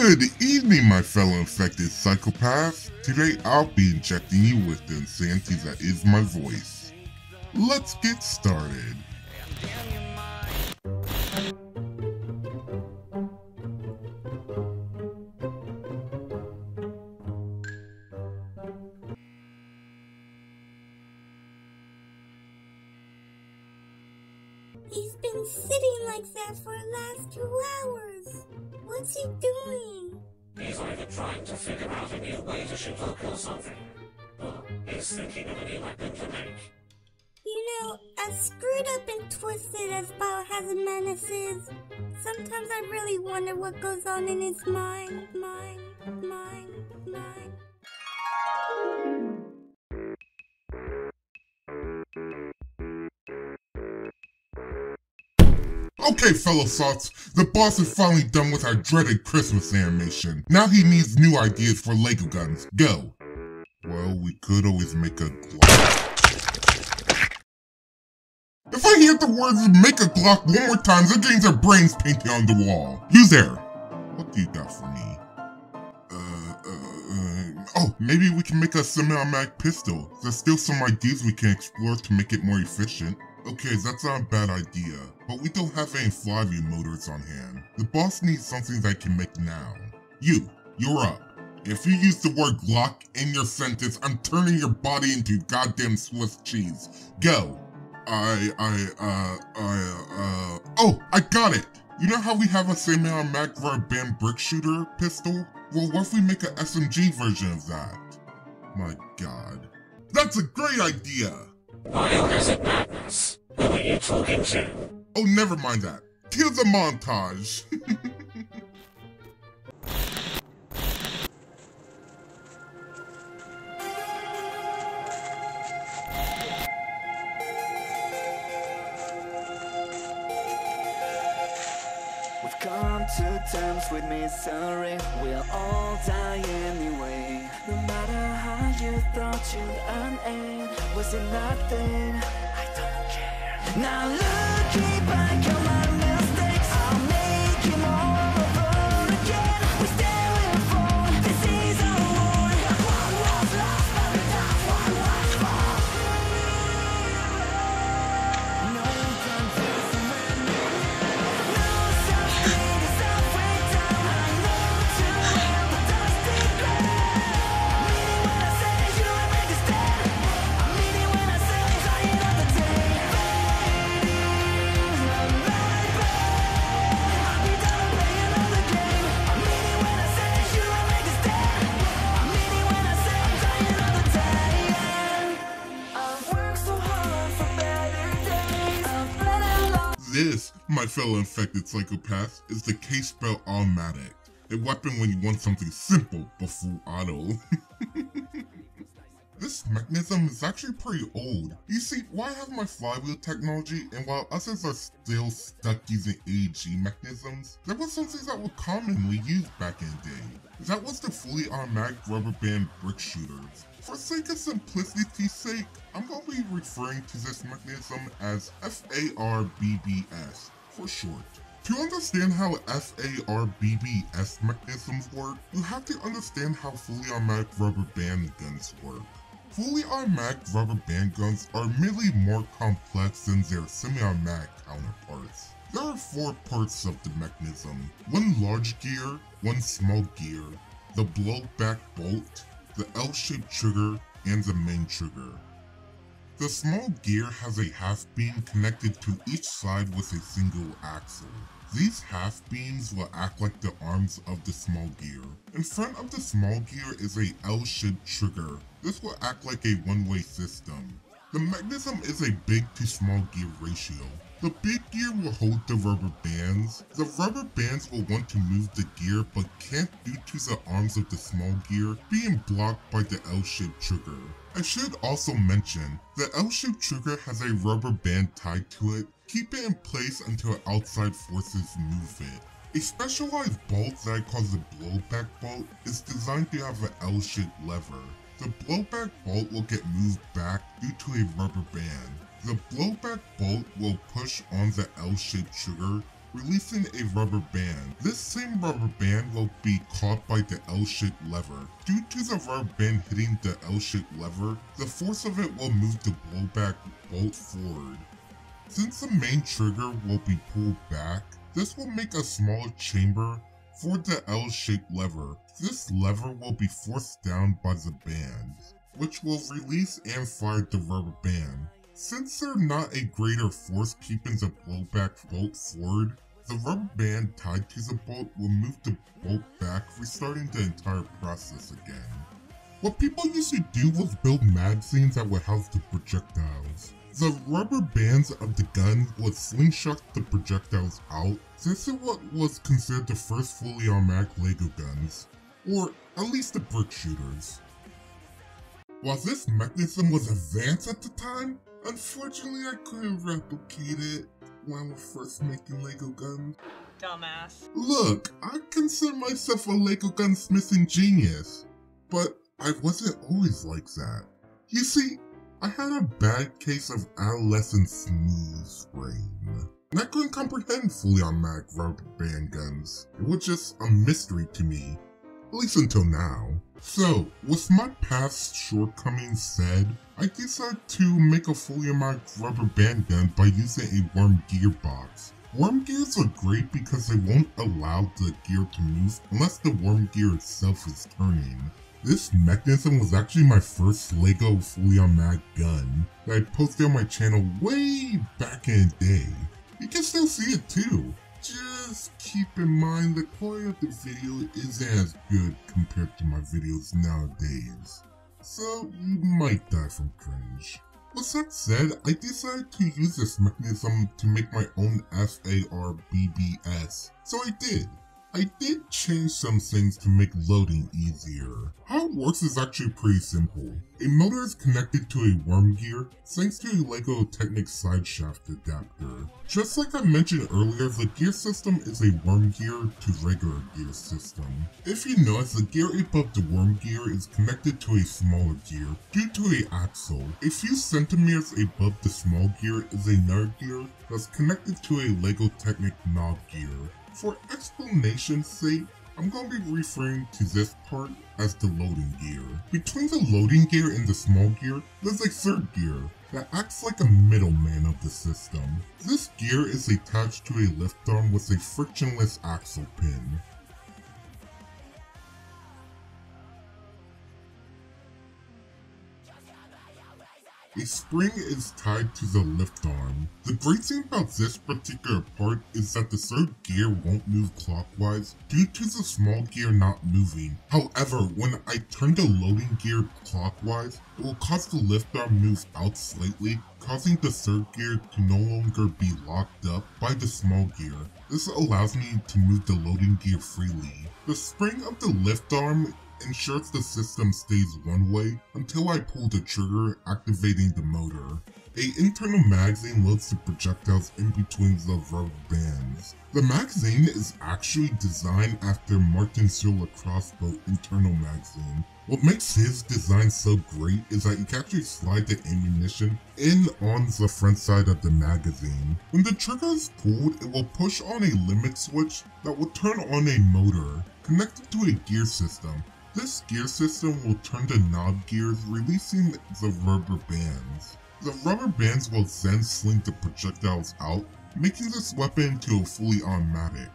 Good evening, my fellow infected psychopaths. Today I'll be injecting you with the insanity that is my voice. Let's get started. He's been sitting like that for the last 2 hours. What's he doing? He's either trying to figure out a new way to shoot or kill something, or he's thinking of a new weapon to make. You know, as screwed up and twisted as Biohazard Menace is, sometimes I really wonder what goes on in his mind. Okay, fellow sots, the boss is finally done with our dreaded Christmas animation. Now he needs new ideas for Lego guns. Go! Well, we could always make a Glock. If I hear the words "make a Glock" one more time, they're getting their brains painted on the wall. You there? What do you got for me? Oh, maybe we can make a semi-automatic pistol. There's still some ideas we can explore to make it more efficient. Okay, that's not a bad idea, but we don't have any Flyview motors on hand. The boss needs something that I can make now. You're up. If you use the word Glock in your sentence, I'm turning your body into goddamn Swiss cheese. Go. Oh, I got it! You know how we have a semi-automatic rubber-band brick shooter pistol? Well, what if we make an SMG version of that? My god. That's a great idea! Biohazard Madness, who are you talking to? Oh, never mind that. Here's a montage. We've come to terms with misery. We'll all die anyway. No matter how you thought you'd earn it, was it nothing? I don't care. Now looking back on my mistakes, I'll make it all over again. We stand with the phone, this is a war. One was lost, but not one was won. No confusion when you're here. No suffering, it's a free time. I know to help the dusty ground. This, my fellow infected psychopaths, is the K-Spell Automatic, a weapon when you want something simple but full auto. This mechanism is actually pretty old. You see, why have my Flywheel technology, and while others are still stuck using AEG mechanisms, there was something that were commonly used back in the day. That was the fully automatic rubber band brick shooters. For sake of simplicity's sake, I'm going to be referring to this mechanism as FARBBS for short. To understand how FARBBS mechanisms work, you have to understand how fully automatic rubber band guns work. Fully automatic rubber band guns are merely more complex than their semi-automatic counterparts. There are 4 parts of the mechanism: 1 large gear, 1 small gear, the blowback bolt, the L-shaped trigger, and the main trigger. The small gear has a half beam connected to each side with a single axle. These half beams will act like the arms of the small gear. In front of the small gear is a L-shaped trigger. This will act like a one-way system. The mechanism is a big to small gear ratio. The big gear will hold the rubber bands. The rubber bands will want to move the gear but can't due to the arms of the small gear being blocked by the L-shaped trigger. I should also mention, the L-shaped trigger has a rubber band tied to it. Keep it in place until outside forces move it. A specialized bolt that I call the blowback bolt is designed to have an L-shaped lever. The blowback bolt will get moved back due to a rubber band. The blowback bolt will push on the L-shaped trigger, releasing a rubber band. This same rubber band will be caught by the L-shaped lever. Due to the rubber band hitting the L-shaped lever, the force of it will move the blowback bolt forward. Since the main trigger will be pulled back, this will make a smaller chamber for the L-shaped lever. This lever will be forced down by the band, which will release and fire the rubber band. Since there's not a greater force keeping the blowback bolt forward, the rubber band tied to the bolt will move the bolt back, restarting the entire process again. What people used to do was build magazines that would house the projectiles. The rubber bands of the gun would slingshot the projectiles out. This is what was considered the first fully automatic Lego guns, or at least the brick shooters. While this mechanism was advanced at the time, unfortunately I couldn't replicate it when I was first making Lego guns. Dumbass. Look, I consider myself a Lego gunsmithing genius, but I wasn't always like that. You see, I had a bad case of adolescent snooze brain. And I couldn't comprehend fully automatic rubber band guns. It was just a mystery to me, at least until now. So, with my past shortcomings said, I decided to make a fully automatic rubber band gun by using a worm gearbox. Worm gears are great because they won't allow the gear to move unless the worm gear itself is turning. This mechanism was actually my first Lego fully automatic gun that I posted on my channel way back in the day. You can still see it too. Just keep in mind the quality of the video isn't as good compared to my videos nowadays, so you might die from cringe. With that said, I decided to use this mechanism to make my own FARBBS, so I did. I did change some things to make loading easier. How it works is actually pretty simple. A motor is connected to a worm gear thanks to a Lego Technic side shaft adapter. Just like I mentioned earlier, the gear system is a worm gear to regular gear system. If you notice, the gear above the worm gear is connected to a smaller gear due to an axle. A few centimeters above the small gear is another gear that's connected to a Lego Technic knob gear. For explanation's sake, I'm going to be referring to this part as the loading gear. Between the loading gear and the small gear, there's a third gear that acts like a middleman of the system. This gear is attached to a lift arm with a frictionless axle pin. A spring is tied to the lift arm. The great thing about this particular part is that the third gear won't move clockwise due to the small gear not moving. However, when I turn the loading gear clockwise, it will cause the lift arm to move out slightly, causing the third gear to no longer be locked up by the small gear. This allows me to move the loading gear freely. The spring of the lift arm ensures the system stays one way until I pull the trigger, activating the motor. A internal magazine loads the projectiles in between the rubber bands. The magazine is actually designed after Martin Sewell crossbow internal magazine. What makes his design so great is that you can actually slide the ammunition in on the front side of the magazine. When the trigger is pulled, it will push on a limit switch that will turn on a motor connected to a gear system. This gear system will turn the knob gears, releasing the rubber bands. The rubber bands will then sling the projectiles out, making this weapon into a fully automatic.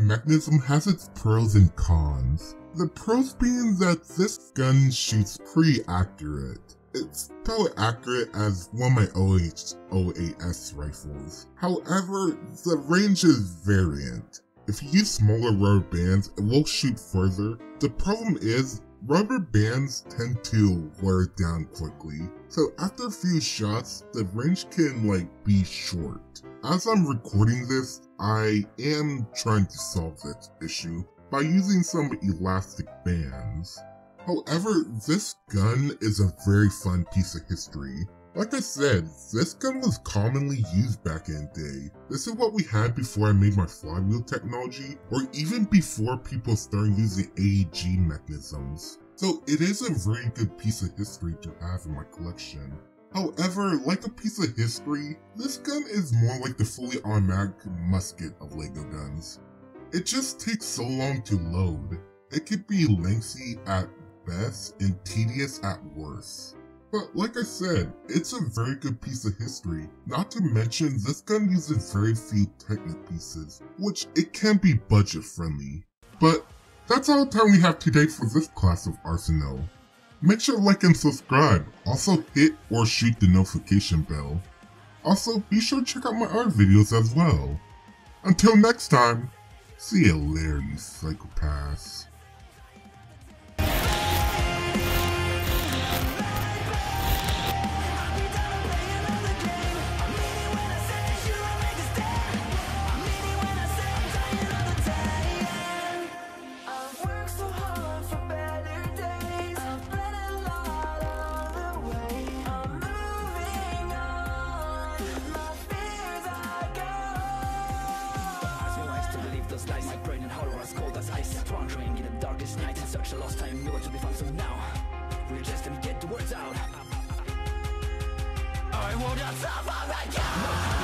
mechanism has its pros and cons. The pros being that this gun shoots pretty accurate. It's about accurate as one of my OH-08S rifles. However, the range is variant. If you use smaller rubber bands, it will shoot further. The problem is, rubber bands tend to wear down quickly, so after a few shots, the range can be short. As I'm recording this, I am trying to solve this issue by using some elastic bands. However, this gun is a very fun piece of history. Like I said, this gun was commonly used back in the day. This is what we had before I made my flywheel technology, or even before people started using AEG mechanisms. So it is a very good piece of history to have in my collection. However, like a piece of history, this gun is more like the fully automatic musket of LEGO guns. It just takes so long to load. It could be lengthy at best and tedious at worst. But like I said, it's a very good piece of history, not to mention this gun uses very few Technic pieces, which it can be budget friendly. But that's all the time we have today for this class of arsenal. Make sure to like and subscribe, also hit or shoot the notification bell. Also be sure to check out my other videos as well. Until next time, see you later you psychopaths. My brain and hollow as cold as ice. Wandering in the darkest night in search of lost time, nowhere to be found. So now we're just gonna get the words out. I won't stop, oh my God.